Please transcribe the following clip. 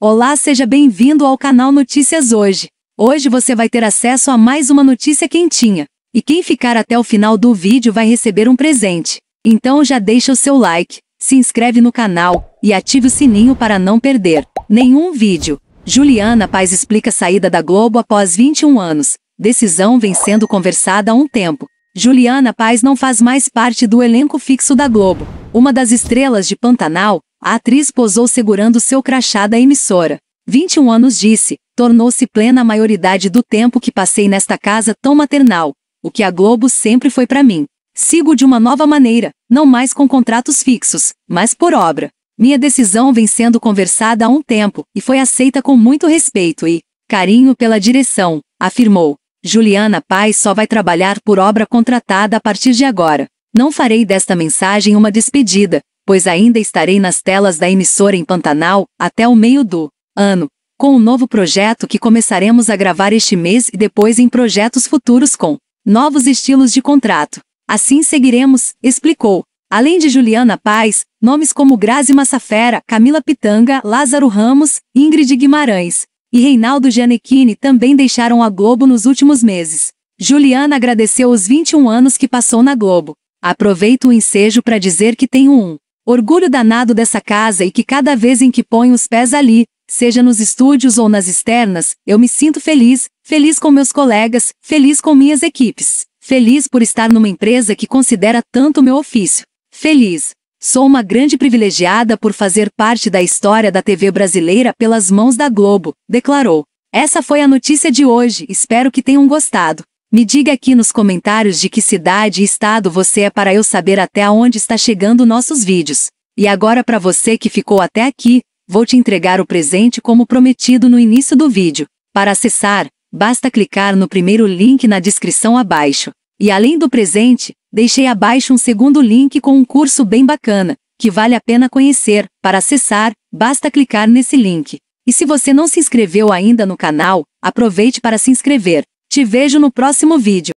Olá, seja bem-vindo ao canal Notícias Hoje. Hoje você vai ter acesso a mais uma notícia quentinha. E quem ficar até o final do vídeo vai receber um presente. Então já deixa o seu like, se inscreve no canal e ative o sininho para não perder nenhum vídeo. Juliana Paes explica a saída da Globo após 21 anos. Decisão vem sendo conversada há um tempo. Juliana Paes não faz mais parte do elenco fixo da Globo. Uma das estrelas de Pantanal, a atriz posou segurando seu crachá da emissora. 21 anos, disse, tornou-se plena a maioridade do tempo que passei nesta casa tão maternal, o que a Globo sempre foi para mim. Sigo de uma nova maneira, não mais com contratos fixos, mas por obra. Minha decisão vem sendo conversada há um tempo, e foi aceita com muito respeito e carinho pela direção, afirmou. Juliana Paes só vai trabalhar por obra contratada a partir de agora. Não farei desta mensagem uma despedida, pois ainda estarei nas telas da emissora em Pantanal até o meio do ano, com um novo projeto que começaremos a gravar este mês e depois em projetos futuros com novos estilos de contrato. Assim seguiremos, explicou. Além de Juliana Paes, nomes como Grazi Massafera, Camila Pitanga, Lázaro Ramos, Ingrid Guimarães e Reynaldo Gianecchini também deixaram a Globo nos últimos meses. Juliana agradeceu os 21 anos que passou na Globo. Aproveito o ensejo para dizer que tenho um orgulho danado dessa casa e que cada vez em que ponho os pés ali, seja nos estúdios ou nas externas, eu me sinto feliz, feliz com meus colegas, feliz com minhas equipes, feliz por estar numa empresa que considera tanto meu ofício. Feliz. Sou uma grande privilegiada por fazer parte da história da TV brasileira pelas mãos da Globo, declarou. Essa foi a notícia de hoje, espero que tenham gostado. Me diga aqui nos comentários de que cidade e estado você é para eu saber até onde está chegando nossos vídeos. E agora, para você que ficou até aqui, vou te entregar o presente como prometido no início do vídeo. Para acessar, basta clicar no primeiro link na descrição abaixo. E além do presente, deixei abaixo um segundo link com um curso bem bacana, que vale a pena conhecer. Para acessar, basta clicar nesse link. E se você não se inscreveu ainda no canal, aproveite para se inscrever. Te vejo no próximo vídeo.